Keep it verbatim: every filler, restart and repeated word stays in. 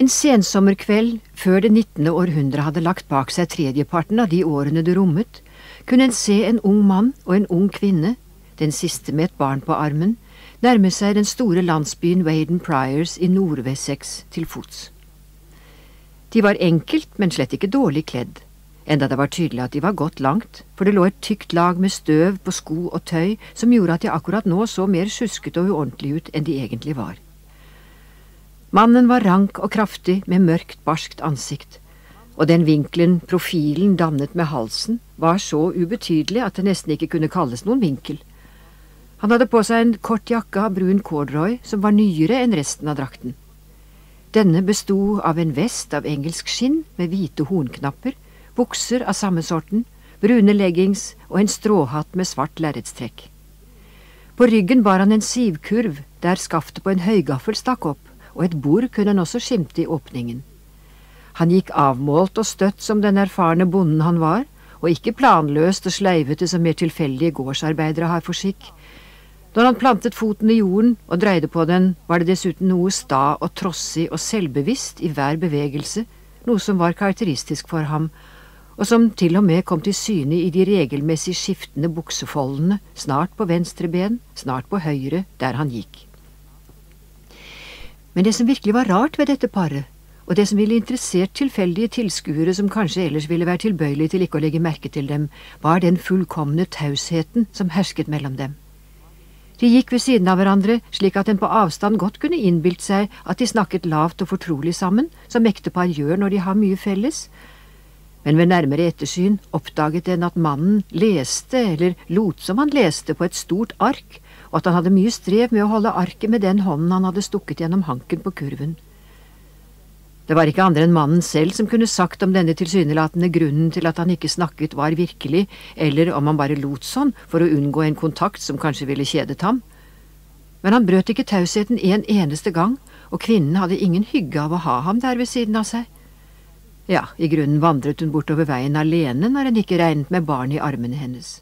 En sensommerkveld, før det nittende århundre hadde lagt bak seg tredjeparten av de årene det rommet, kunne en se en ung mann og en ung kvinne, den siste med et barn på armen, nærme seg den store landsbyen Waden Priors i Nord-Wessex til fots. De var enkelt, men slett ikke dårlig kledd, enda det var tydelig at de var gått langt, for det lå et tykt lag med støv på sko og tøy som gjorde at de akkurat nå så mer sjuskete og uordentlig ut enn de egentlig var. Mannen var rank og kraftig med mørkt, barskt ansikt, og den vinkelen profilen dannet med halsen var så ubetydelig at det nesten ikke kunne kalles noen vinkel. Han hadde på seg en kort jakke av brun corduroy som var nyere enn resten av drakten. Denne bestod av en vest av engelsk skinn med hvite hornknapper, bukser av samme sorten, brune leggings og en stråhatt med svart lerretstrekk. På ryggen bar han en sivkurv der skaftet på en høygaffel stakk opp, og et bord kunne han også skimte i åpningen. Han gikk avmålt og støtt som den erfarne bonden han var, og ikke planløst og sleivete som mer tilfeldige gårdsarbeidere har for skikk. Når han plantet foten i jorden og dreide på den, var det dessuten noe sta og trossig og selvbevisst i hver bevegelse, noe som var karakteristisk for ham, og som til og med kom til syne i de regelmessig skiftende buksefoldene, snart på venstre ben, snart på høyre, der han gikk. Men det som virkelig var rart ved dette paret, og det som ville interessert tilfeldige tilskuere som kanskje ellers ville være tilbøyelige til ikke å legge merke til dem, var den fullkomne tausheten som hersket mellom dem. De gikk ved siden av hverandre, slik at en på avstand godt kunne innbilt seg at de snakket lavt og fortrolig sammen, som ektepar gjør når de har mye felles. Men ved nærmere ettersyn oppdaget en at mannen leste, eller lot som han leste, på et stort ark, og at han hadde mye strev med å holde arket med den hånden han hadde stukket gjennom hanken på kurven. Det var ikke andre enn mannen selv som kunne sagt om denne tilsynelatende grunnen til at han ikke snakket var virkelig, eller om han bare lot sånn for å unngå en kontakt som kanskje ville kjedet ham. Men han brøt ikke tausheten en eneste gang, og kvinnen hadde ingen hygge av å ha ham der ved siden av seg. Ja, i grunnen vandret hun bortover veien alene når hun ikke regnet med barn i armene hennes.